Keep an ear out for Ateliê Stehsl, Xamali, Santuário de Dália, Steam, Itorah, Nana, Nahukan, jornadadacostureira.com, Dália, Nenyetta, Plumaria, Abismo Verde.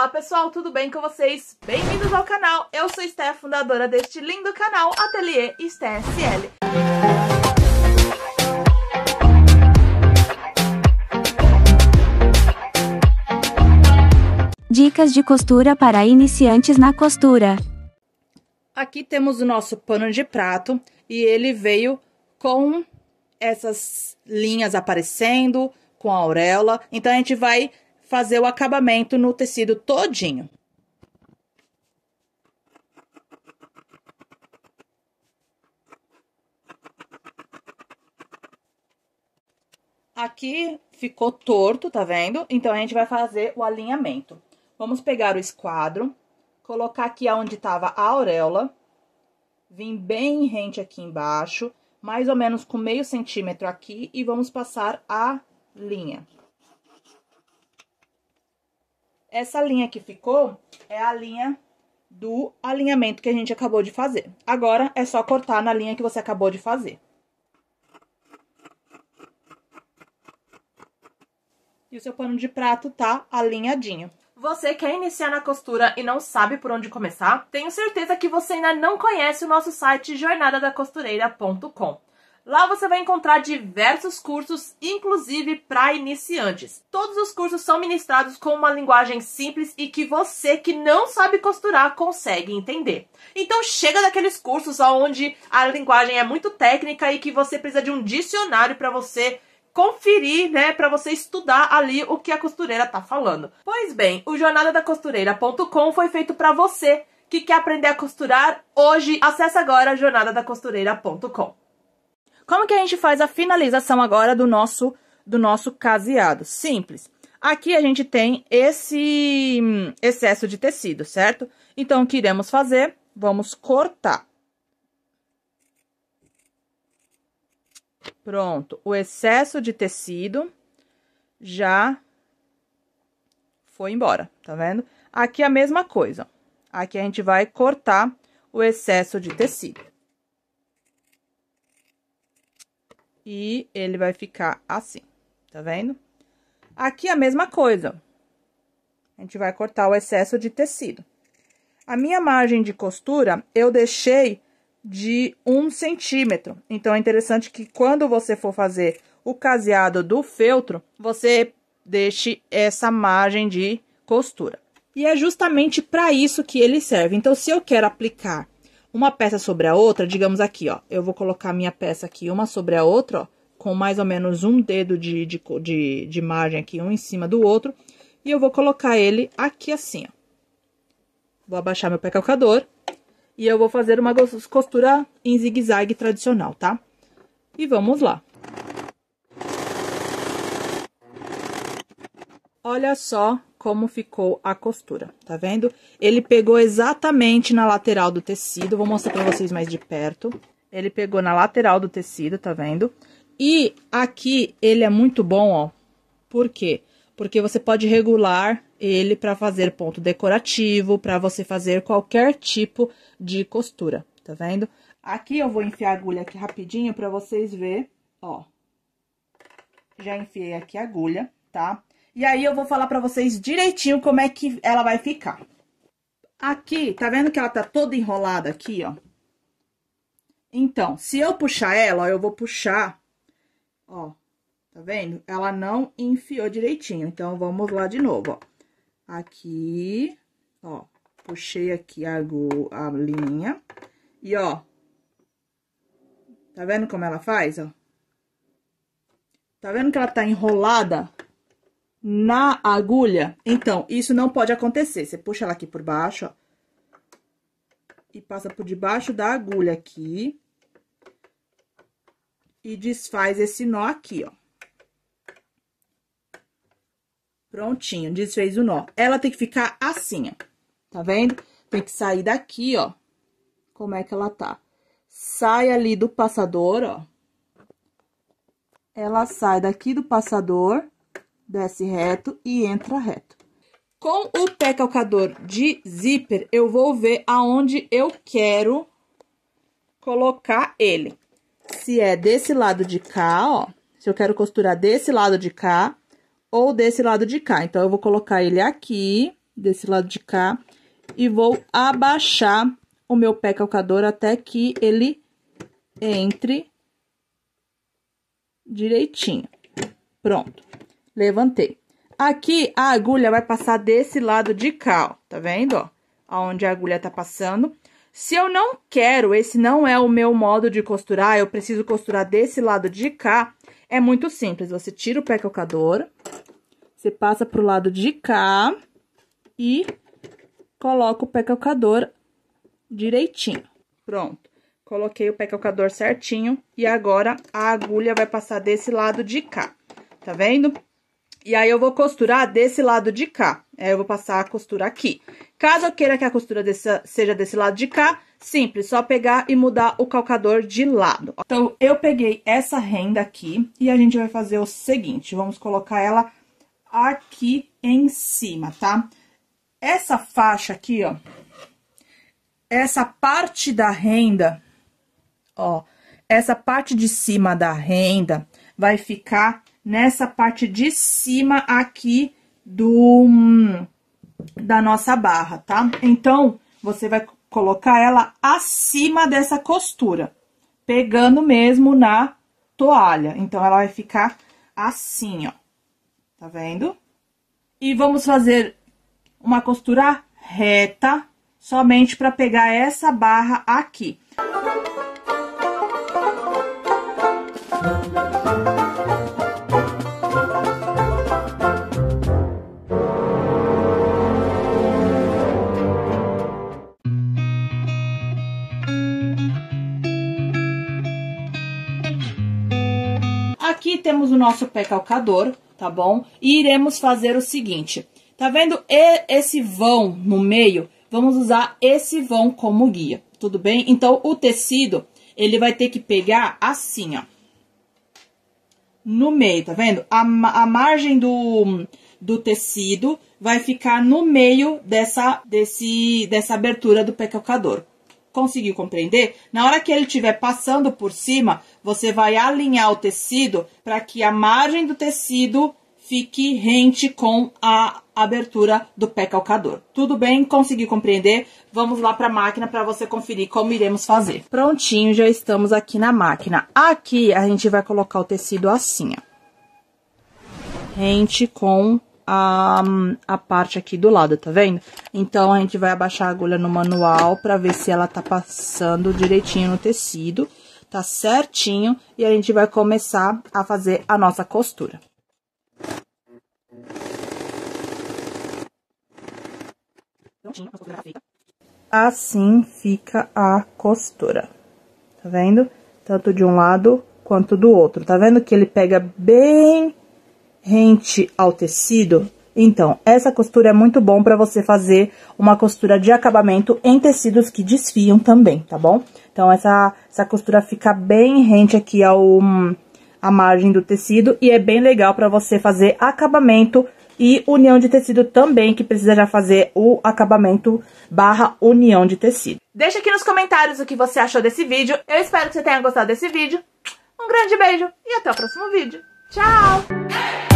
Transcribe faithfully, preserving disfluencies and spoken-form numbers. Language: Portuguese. Olá pessoal, tudo bem com vocês? Bem-vindos ao canal, eu sou Sté, fundadora deste lindo canal Ateliê Stehsl. Dicas de costura para iniciantes na costura. Aqui temos o nosso pano de prato e ele veio com essas linhas aparecendo, com a auréola, então a gente vai fazer o acabamento no tecido todinho. Aqui ficou torto, tá vendo? Então a gente vai fazer o alinhamento. Vamos pegar o esquadro, colocar aqui onde estava a auréola, vim bem rente aqui embaixo, mais ou menos com meio centímetro aqui, e vamos passar a linha. Essa linha que ficou é a linha do alinhamento que a gente acabou de fazer. Agora, é só cortar na linha que você acabou de fazer. E o seu pano de prato tá alinhadinho. Você quer iniciar na costura e não sabe por onde começar? Tenho certeza que você ainda não conhece o nosso site jornada da costureira ponto com. Lá você vai encontrar diversos cursos, inclusive para iniciantes. Todos os cursos são ministrados com uma linguagem simples e que você que não sabe costurar consegue entender. Então chega daqueles cursos onde a linguagem é muito técnica e que você precisa de um dicionário para você conferir, né, para você estudar ali o que a costureira tá falando. Pois bem, o jornada da costureira ponto com foi feito para você que quer aprender a costurar hoje. Acesse agora jornada da costureira ponto com. Como que a gente faz a finalização agora do nosso, do nosso caseado? Simples. Aqui a gente tem esse excesso de tecido, certo? Então, o que iremos fazer? Vamos cortar. Pronto. O excesso de tecido já foi embora, tá vendo? Aqui a mesma coisa. Aqui a gente vai cortar o excesso de tecido. E ele vai ficar assim, tá vendo? Aqui a mesma coisa. A gente vai cortar o excesso de tecido. A minha margem de costura, eu deixei de um centímetro. Então, é interessante que quando você for fazer o caseado do feltro, você deixe essa margem de costura. E é justamente para isso que ele serve. Então, se eu quero aplicar uma peça sobre a outra, digamos aqui, ó, eu vou colocar minha peça aqui uma sobre a outra, ó, com mais ou menos um dedo de, de, de, de margem aqui, um em cima do outro, e eu vou colocar ele aqui assim, ó. Vou abaixar meu pé calcador, e eu vou fazer uma costura em zigue-zague tradicional, tá? E vamos lá. Olha só como ficou a costura, tá vendo? Ele pegou exatamente na lateral do tecido, vou mostrar pra vocês mais de perto. Ele pegou na lateral do tecido, tá vendo? E aqui ele é muito bom, ó. Por quê? Porque você pode regular ele pra fazer ponto decorativo, pra você fazer qualquer tipo de costura, tá vendo? Aqui eu vou enfiar a agulha aqui rapidinho pra vocês verem, ó. Já enfiei aqui a agulha, tá? E aí, eu vou falar pra vocês direitinho como é que ela vai ficar. Aqui, tá vendo que ela tá toda enrolada aqui, ó? Então, se eu puxar ela, ó, eu vou puxar, ó, tá vendo? Ela não enfiou direitinho, então, vamos lá de novo, ó. Aqui, ó, puxei aqui a, a linha e, ó, tá vendo como ela faz, ó? Tá vendo que ela tá enrolada na agulha? Então, isso não pode acontecer. Você puxa ela aqui por baixo, ó, e passa por debaixo da agulha aqui, e desfaz esse nó aqui, ó. Prontinho, desfez o nó. Ela tem que ficar assim, ó, tá vendo? Tem que sair daqui, ó, como é que ela tá. Sai ali do passador, ó. Ela sai daqui do passador, desce reto e entra reto. Com o pé calcador de zíper, eu vou ver aonde eu quero colocar ele. Se é desse lado de cá, ó, se eu quero costurar desse lado de cá ou desse lado de cá. Então, eu vou colocar ele aqui, desse lado de cá, e vou abaixar o meu pé calcador até que ele entre direitinho. Pronto, levantei. Aqui, a agulha vai passar desse lado de cá, ó, tá vendo, ó? Aonde a agulha tá passando. Se eu não quero, esse não é o meu modo de costurar, eu preciso costurar desse lado de cá, é muito simples. Você tira o pé calcador, você passa pro lado de cá e coloca o pé calcador direitinho. Pronto. Coloquei o pé calcador certinho e agora a agulha vai passar desse lado de cá, tá vendo? E aí, eu vou costurar desse lado de cá. Aí, eu vou passar a costura aqui. Caso eu queira que a costura desse, seja desse lado de cá, simples, só pegar e mudar o calcador de lado. Então, eu peguei essa renda aqui e a gente vai fazer o seguinte, vamos colocar ela aqui em cima, tá? Essa faixa aqui, ó, essa parte da renda, ó, essa parte de cima da renda vai ficar nessa parte de cima aqui do da nossa barra, tá? Então, você vai colocar ela acima dessa costura, pegando mesmo na toalha. Então, ela vai ficar assim, ó. Tá vendo? E vamos fazer uma costura reta, somente para pegar essa barra aqui. Aqui temos o nosso pé calcador, tá bom? E iremos fazer o seguinte, tá vendo esse vão no meio? Vamos usar esse vão como guia, tudo bem? Então, o tecido, ele vai ter que pegar assim, ó, no meio, tá vendo? A, a margem do, do tecido vai ficar no meio dessa, desse, dessa abertura do pé calcador. Conseguiu compreender? Na hora que ele estiver passando por cima, você vai alinhar o tecido para que a margem do tecido fique rente com a abertura do pé calcador. Tudo bem? Conseguiu compreender? Vamos lá para a máquina para você conferir como iremos fazer. Prontinho, já estamos aqui na máquina. Aqui a gente vai colocar o tecido assim, ó, rente com A, a parte aqui do lado, tá vendo? Então, a gente vai abaixar a agulha no manual pra ver se ela tá passando direitinho no tecido, tá certinho, e a gente vai começar a fazer a nossa costura. Assim fica a costura, tá vendo? Tanto de um lado quanto do outro, tá vendo que ele pega bem rente ao tecido. Então, essa costura é muito bom para você fazer uma costura de acabamento em tecidos que desfiam também, tá bom? Então, essa, essa costura fica bem rente aqui ao, a margem do tecido e é bem legal para você fazer acabamento e união de tecido também, que precisa já fazer o acabamento barra união de tecido. Deixa aqui nos comentários o que você achou desse vídeo. Eu espero que você tenha gostado desse vídeo. Um grande beijo e até o próximo vídeo. Tchau!